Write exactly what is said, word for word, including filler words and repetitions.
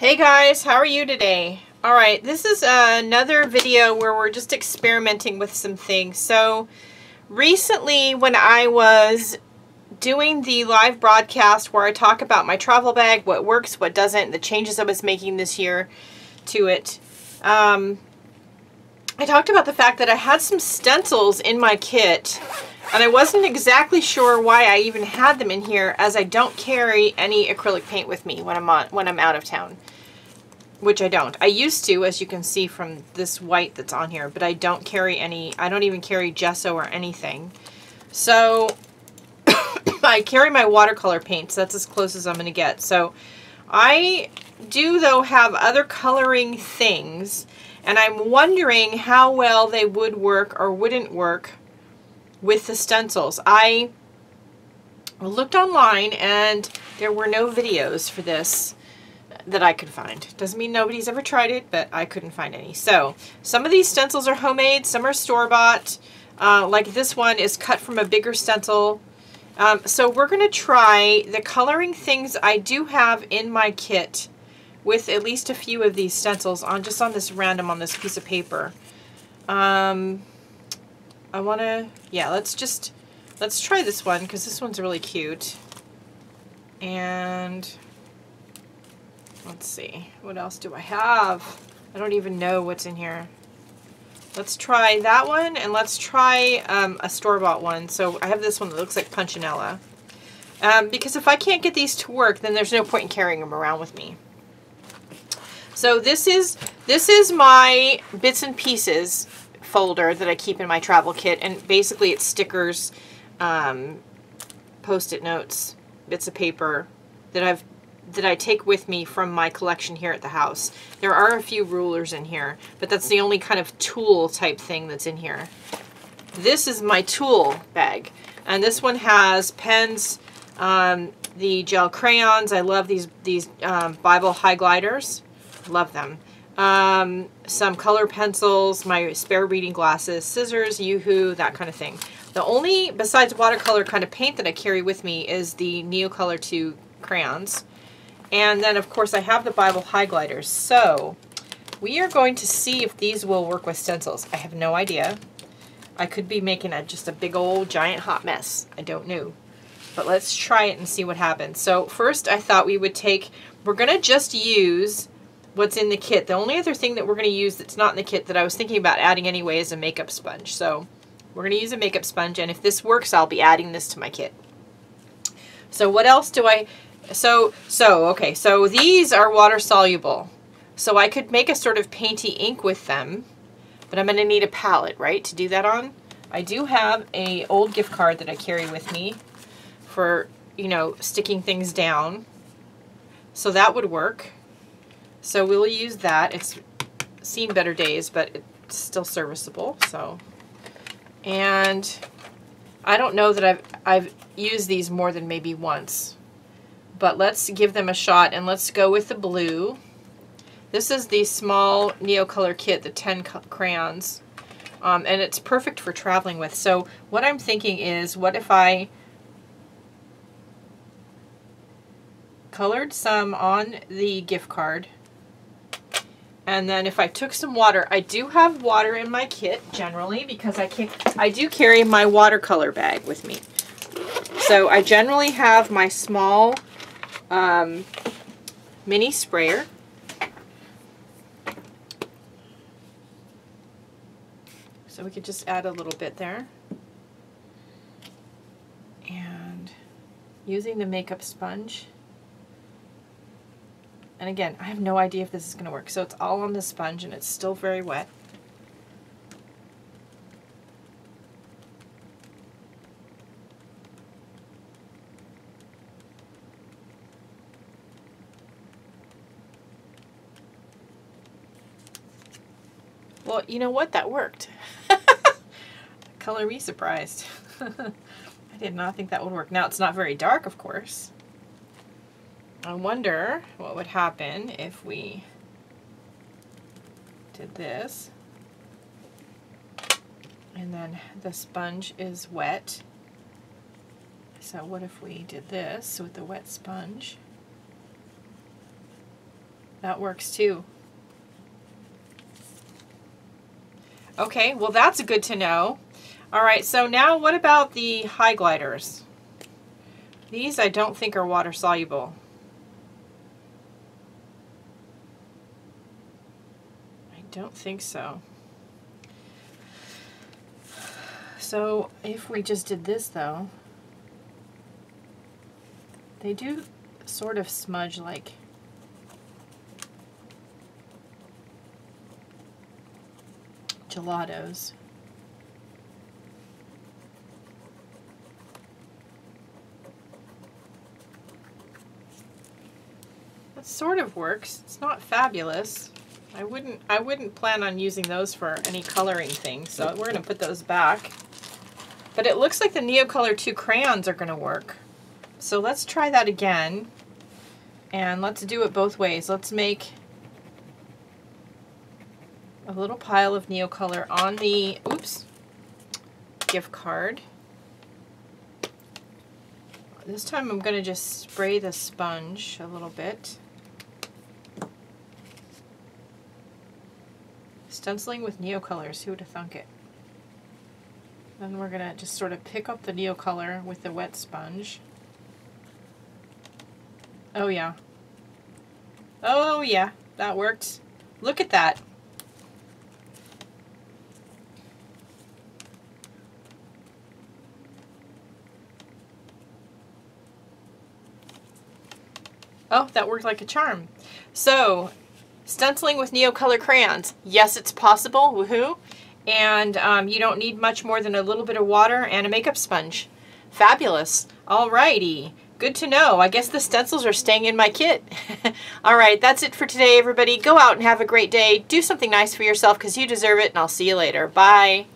Hey guys, how are you today? Alright, this is uh, another video where we're just experimenting with some things. So recently when I was doing the live broadcast where I talk about my travel bag, what works, what doesn't, the changes I was making this year to it, um, I talked about the fact that I had some stencils in my kit and I wasn't exactly sure why I even had them in here, as I don't carry any acrylic paint with me when I'm on, when I'm out of town, which I don't. I used to, as you can see from this white that's on here, but I don't carry any. I don't even carry gesso or anything. So I carry my watercolor paints. That's as close as I'm going to get. So I do, though, have other coloring things, and I'm wondering how well they would work or wouldn't work with the stencils. I looked online and there were no videos for this that I could find. Doesn't mean nobody's ever tried it, but I couldn't find any. So some of these stencils are homemade, some are store-bought, uh, like this one is cut from a bigger stencil. Um, so we're going to try the coloring things I do have in my kit with at least a few of these stencils on, just on this random, on this piece of paper. Um, I want to, yeah, let's just, let's try this one, because this one's really cute. And let's see, what else do I have? I don't even know what's in here. Let's try that one, and let's try um, a store-bought one. So I have this one that looks like Punchinella. Um, because if I can't get these to work, then there's no point in carrying them around with me. So this is, this is my bits and pieces folder that I keep in my travel kit, and basically it's stickers, um, post-it notes, bits of paper that I've that I take with me from my collection here at the house. There are a few rulers in here, but that's the only kind of tool type thing that's in here. This is my tool bag, and this one has pens, um, the gel crayons. I love these these um, Bible high gliders. Love them. Um, some color pencils, my spare reading glasses, scissors, Yoo-hoo, that kind of thing. The only, besides watercolor kind of paint that I carry with me, is the Neocolor two crayons. And then, of course, I have the Bible high gliders. So we are going to see if these will work with stencils. I have no idea. I could be making a, just a big old giant hot mess. I don't know. But let's try it and see what happens. So first I thought we would take, we're going to just use what's in the kit. The only other thing that we're going to use that's not in the kit that I was thinking about adding anyway is a makeup sponge. So we're going to use a makeup sponge, and if this works, I'll be adding this to my kit. So what else do I, so, so, okay, so these are water soluble. So I could make a sort of painty ink with them, but I'm going to need a palette, right, to do that on. I do have a old gift card that I carry with me for, you know, sticking things down. So that would work. So we'll use that. It's seen better days, but it's still serviceable. So, and I don't know that I've, I've used these more than maybe once, but let's give them a shot, and let's go with the blue. This is the small Neocolor kit, the ten crayons, um, and it's perfect for traveling with. So what I'm thinking is, what if I colored some on the gift card? And then if I took some water, I do have water in my kit generally, because I can, I do carry my watercolor bag with me. So I generally have my small um, mini sprayer. So we could just add a little bit there. And using the makeup sponge. And again, I have no idea if this is going to work. So it's all on the sponge, and it's still very wet. Well, you know what? That worked. Color me surprised. I did not think that would work. Now, it's not very dark, of course. I wonder what would happen if we did this, and then the sponge is wet. So what if we did this with the wet sponge? That works too. Okay, well that's good to know. All right, so now what about the high gliders? These I don't think are water soluble. I don't think so. So if we just did this though, they do sort of smudge like. Gelatos. That sort of works. It's not fabulous. I wouldn't I wouldn't plan on using those for any coloring thing, so we're gonna put those back. But it looks like the Neocolor two crayons are gonna work. So let's try that again. And let's do it both ways. Let's make a little pile of Neocolor on the oops gift card. This time I'm going to just spray the sponge a little bit. Stenciling with Neocolors, who would have thunk it? Then we're going to just sort of pick up the Neocolor with the wet sponge. Oh yeah. Oh yeah, that worked. Look at that. Oh, that worked like a charm. So, stenciling with Neocolor crayons. Yes, it's possible. Woohoo! And um, you don't need much more than a little bit of water and a makeup sponge. Fabulous. Alrighty. Good to know. I guess the stencils are staying in my kit. Alright, that's it for today, everybody. Go out and have a great day. Do something nice for yourself because you deserve it, and I'll see you later. Bye.